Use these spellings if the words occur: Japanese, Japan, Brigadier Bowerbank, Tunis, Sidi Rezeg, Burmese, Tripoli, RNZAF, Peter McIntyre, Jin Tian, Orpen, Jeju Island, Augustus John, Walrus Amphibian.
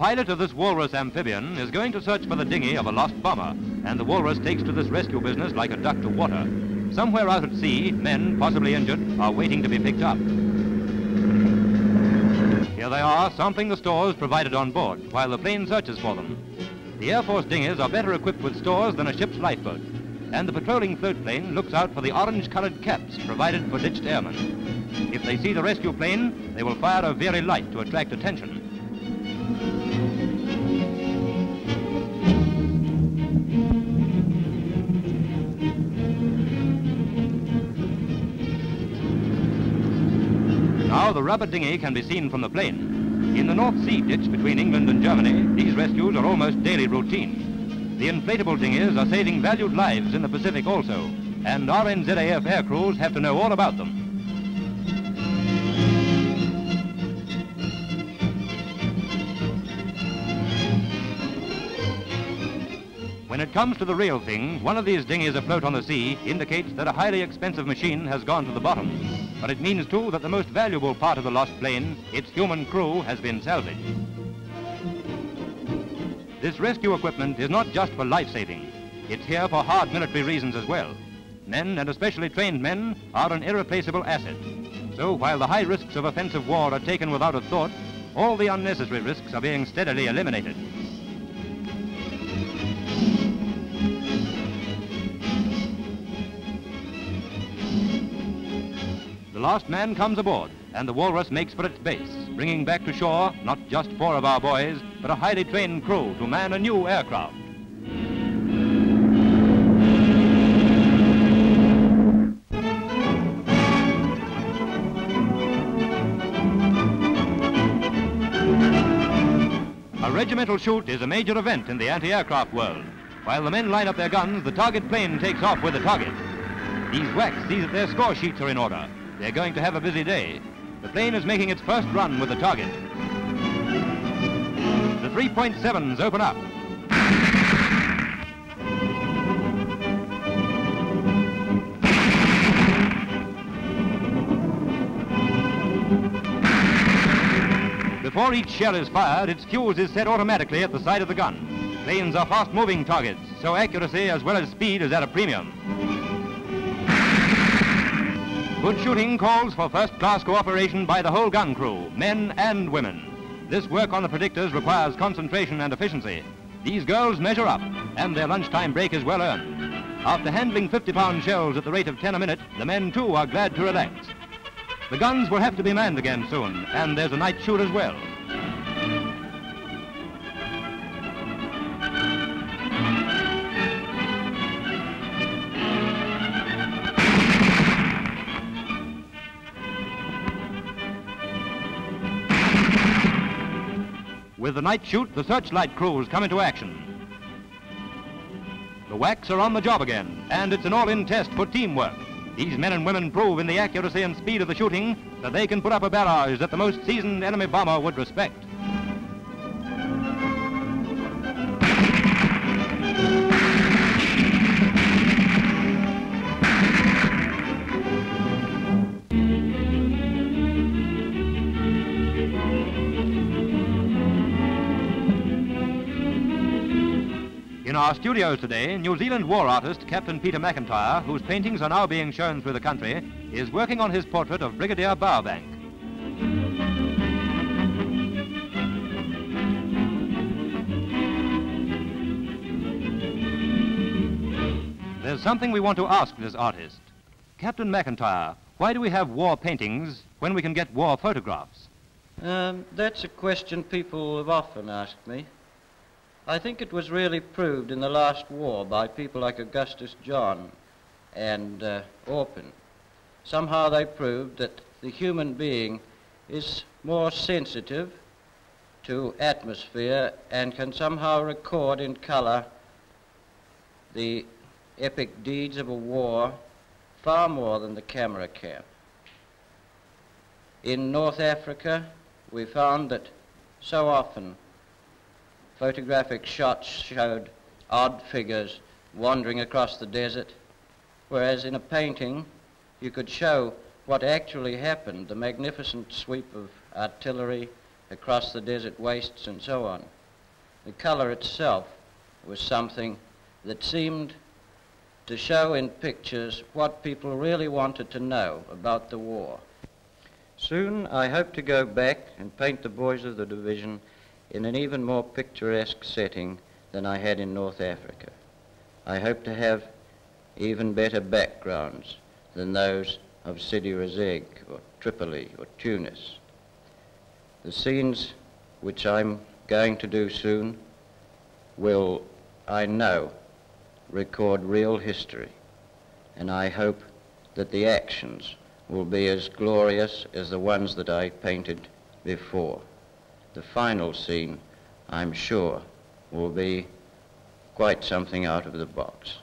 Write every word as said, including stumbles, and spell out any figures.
pilot of this Walrus amphibian is going to search for the dinghy of a lost bomber, and the Walrus takes to this rescue business like a duck to water. Somewhere out at sea, men, possibly injured, are waiting to be picked up. Here they are, sampling the stores provided on board, while the plane searches for them. The Air Force dinghies are better equipped with stores than a ship's lifeboat, and the patrolling float plane looks out for the orange-coloured caps provided for ditched airmen. If they see the rescue plane, they will fire a Veery light to attract attention. Now the rubber dinghy can be seen from the plane. In the North Sea ditch between England and Germany, these rescues are almost daily routine. The inflatable dinghies are saving valued lives in the Pacific also, and R N Z A F air crews have to know all about them. When it comes to the real thing, one of these dinghies afloat on the sea indicates that a highly expensive machine has gone to the bottom. But it means, too, that the most valuable part of the lost plane, its human crew, has been salvaged. This rescue equipment is not just for life-saving. It's here for hard military reasons as well. Men, and especially trained men, are an irreplaceable asset. So while the high risks of offensive war are taken without a thought, all the unnecessary risks are being steadily eliminated. The last man comes aboard, and the Walrus makes for its base, bringing back to shore not just four of our boys, but a highly trained crew to man a new aircraft. A regimental shoot is a major event in the anti-aircraft world. While the men line up their guns, the target plane takes off with the target. These whacks see that their score sheets are in order. They're going to have a busy day. The plane is making its first run with the target. The three point sevens open up. Before each shell is fired, its fuse is set automatically at the side of the gun. Planes are fast-moving targets, so accuracy as well as speed is at a premium. Good shooting calls for first-class cooperation by the whole gun crew, men and women. This work on the predictors requires concentration and efficiency. These girls measure up, and their lunchtime break is well earned. After handling fifty-pound shells at the rate of ten a minute, the men, too, are glad to relax. The guns will have to be manned again soon, and there's a night shoot as well. With the night shoot, the searchlight crews come into action. The whacks are on the job again, and it's an all-in test for teamwork. These men and women prove in the accuracy and speed of the shooting that they can put up a barrage that the most seasoned enemy bomber would respect. In our studios today, New Zealand war artist Captain Peter McIntyre, whose paintings are now being shown through the country, is working on his portrait of Brigadier Bowerbank. There's something we want to ask this artist. Captain McIntyre, why do we have war paintings when we can get war photographs? Um, that's a question people have often asked me. I think it was really proved in the last war by people like Augustus John and uh, Orpen. Somehow they proved that the human being is more sensitive to atmosphere and can somehow record in color the epic deeds of a war far more than the camera can. In North Africa, we found that so often photographic shots showed odd figures wandering across the desert, whereas in a painting you could show what actually happened, the magnificent sweep of artillery across the desert wastes and so on. The color itself was something that seemed to show in pictures what people really wanted to know about the war. Soon I hope to go back and paint the boys of the division in an even more picturesque setting than I had in North Africa. I hope to have even better backgrounds than those of Sidi Rezeg or Tripoli or Tunis. The scenes which I'm going to do soon will, I know, record real history, and I hope that the actions will be as glorious as the ones that I painted before. The final scene, I'm sure, will be quite something out of the box.